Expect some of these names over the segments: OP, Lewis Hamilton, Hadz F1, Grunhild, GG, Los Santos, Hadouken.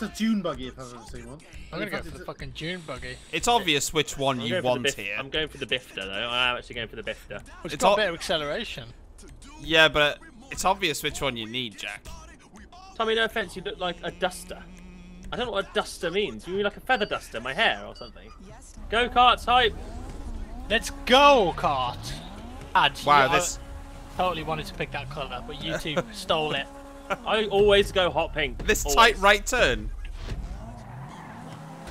That's a Dune buggy if I've ever seen one. I'm gonna go for the fucking Dune buggy. It's obvious which one you want here. I'm going for the Bifter though. I'm actually going for the Bifter. It's got better acceleration. Yeah, but it's obvious which one you need, Jack. Tommy, no offense, you look like a duster. I don't know what a duster means. You mean like a feather duster in my hair or something? Go karts, hype! Let's go kart! Wow, this. I totally wanted to pick that colour, but you two stole it. I always go hot pink. This tight right turn.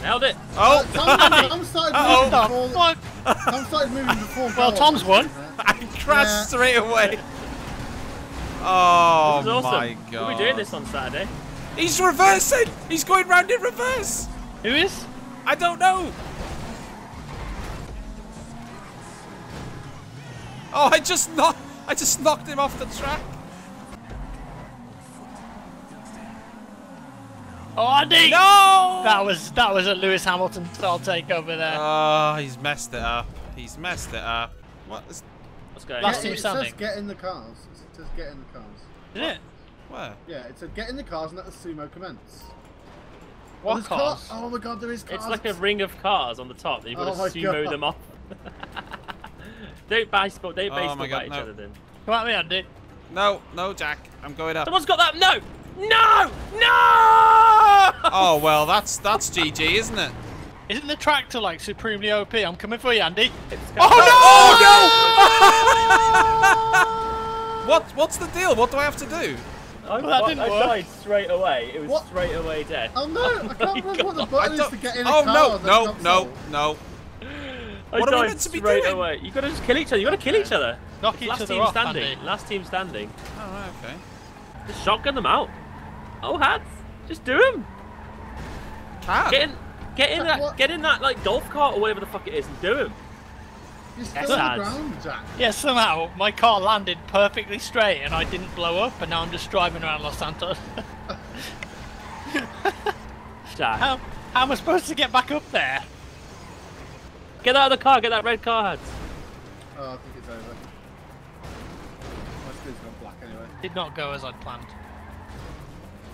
Nailed it! Oh! Tom started moving before. Well, Tom's won. I crashed straight away. Oh, awesome. My God. We'll be doing this on Saturday. He's reversing! He's going round in reverse! Who is? I don't know! Oh, I just knocked him off the track! Oh, Andy! No! That was a Lewis Hamilton style takeover there. Oh, he's messed it up. He's messed it up. What is... What's going on? It says get in the cars. It says get in the cars. Is it? Where? Yeah, it said get in the cars and let the sumo commence. What cars? Oh my God, there is cars. It's like a ring of cars on the top that you've got to sumo them off. Don't baseball at each other then. Come at me, Andy. No, no, Jack. I'm going up. Someone's got that. No! No! No! Oh, well, that's GG, isn't it? Isn't the tractor like supremely OP? I'm coming for you, Andy. Oh, no! What's the deal? What do I have to do? I died straight away. It was straight away dead. Oh, no. I can't remember what the button is to get in a car. Oh, no. What are we meant to be doing? Away. You've got to just kill each other. You've got to kill each other. Knock each other off, Andy. Last team standing. Oh, right, okay. Just shotgun them out. Oh, Hads. Just do them. Get in that like golf cart or whatever the fuck it is and do them. Yes, Hads. Yeah, somehow my car landed perfectly straight and I didn't blow up and now I'm just driving around Los Santos. How am I supposed to get back up there? Get out of the car, get that red car, Hads. Oh, I think it's over. My screen's gone black anyway. Did not go as I'd planned.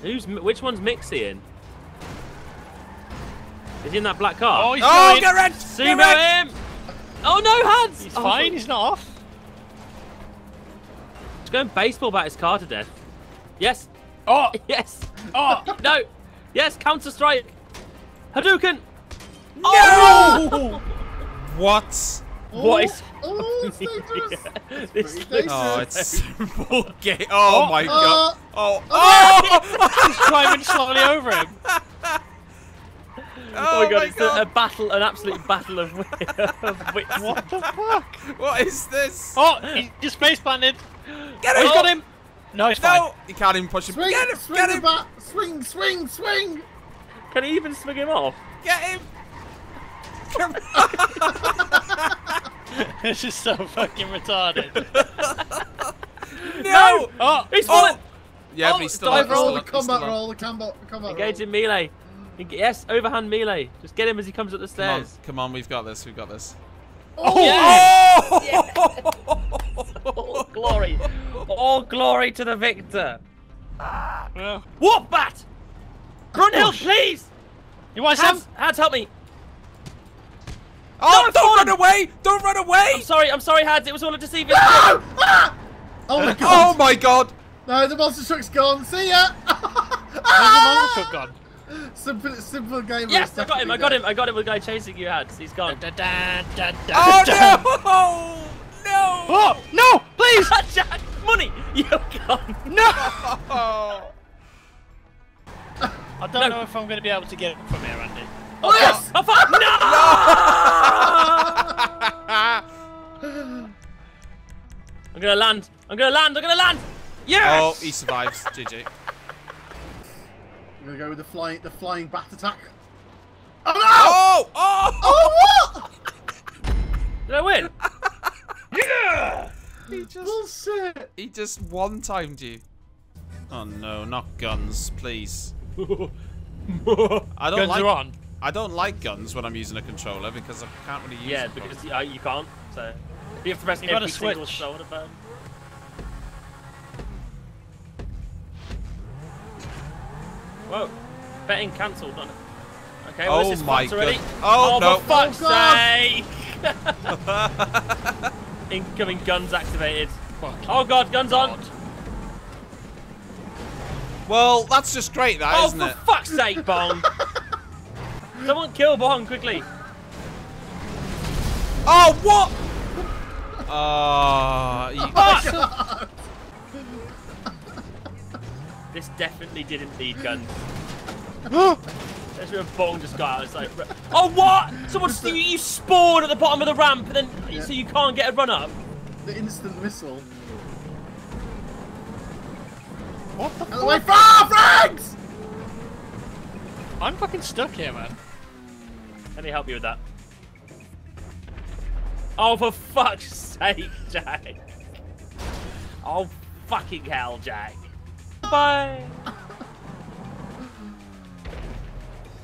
Which one's Mixie in? Is he in that black car? Oh, he's going. Get red! Sumo him! Oh no, Hads! He's fine, he's not off. He's going baseball bat his car to death. Yes! Oh! Yes! Oh! No! Yes, counter strike! Hadouken! No! Oh! What? What? Oh, it's dangerous. Yeah, it's dangerous. Oh, it's simple game. Oh, my God. Oh, He's driving slowly over him. Oh my God, it's an absolute battle of wits. What the fuck? What is this? Oh, he's just face planted. Get him. He's got him. No, he's fine. You can't even push him. Swing, get him. Swing, get him. Swing. Can he even swing him off? Get him. This is so fucking retarded. No! Oh, he's fallen! Yeah, but he's still up. Combat roll. Engage in melee. Yes, overhand melee. Just get him as he comes up the stairs. Come on, we've got this, we've got this. Oh! Yes! Oh! Yes! All glory. All glory to the victor. Yeah. What bat? Grunhild, please! You want some? Hads, help me. Oh, no, don't run away! Don't run away! I'm sorry, Hads. It was all a deceiving. No! Ah! Oh my God! Oh my God! No, the monster truck's gone. See ya! Where's the monster truck gone? Simple game. Yes, I got him. The guy chasing you, Hads. He's gone. Oh no! No! Oh no! Please! Jack, money! You're gone. No! I don't know if I'm going to be able to get it from here, Andy. Oh, yes! Oh, fuck! No! I'm gonna land! Yes! Oh, he survives. GG. I'm gonna go with the flying bat attack. Oh no! Oh what? Did I win? Yeah! Bullshit! He just one-timed you. Oh no, not guns, please. I don't like guns when I'm using a controller because I can't really use them. Yeah, because you can't. So you have to press every single shoulder button. Whoa. Betting cancelled on it. Okay, well, this is my god. Oh, no. For fuck's sake! Incoming guns activated. Fuck. Oh god, guns on! Well, that's just great, that, isn't it? Oh, for fuck's sake, Bong! Someone kill Bong, quickly! Oh, what?! Oh, this definitely didn't need guns. That's where a Bong just got out. It's like, oh, what?! Someone, you spawned at the bottom of the ramp, and then so you can't get a run-up. The instant missile. What the fuck? Ah, Franks! I'm fucking stuck here, man. Let me help you with that. Oh, for fuck's sake, Jack. Oh, fucking hell, Jack. Bye.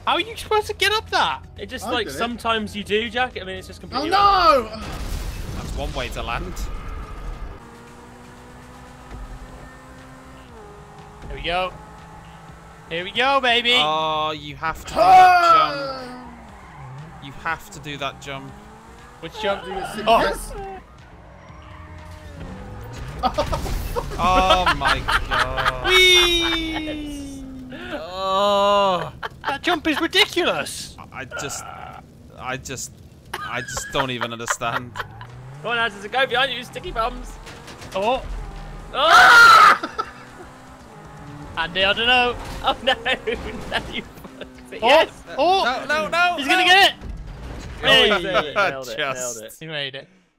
How are you supposed to get up that? It just, like, sometimes you do, Jack. I mean, it's just completely... Oh, no! That's one way to land. Here we go. Here we go, baby. Oh, you have to do that jump. You have to do that jump. Which jump? Oh. Oh my god. Whee! Oh. That jump is ridiculous. I just don't even understand. Go on, Hans, there's a guy behind you, sticky bombs. Oh. Oh. Ah! Andy, I don't know. Oh no! No, you fucked it. Yes! Oh! No, no, no! He's gonna get it! Oh, he nailed it. He made it.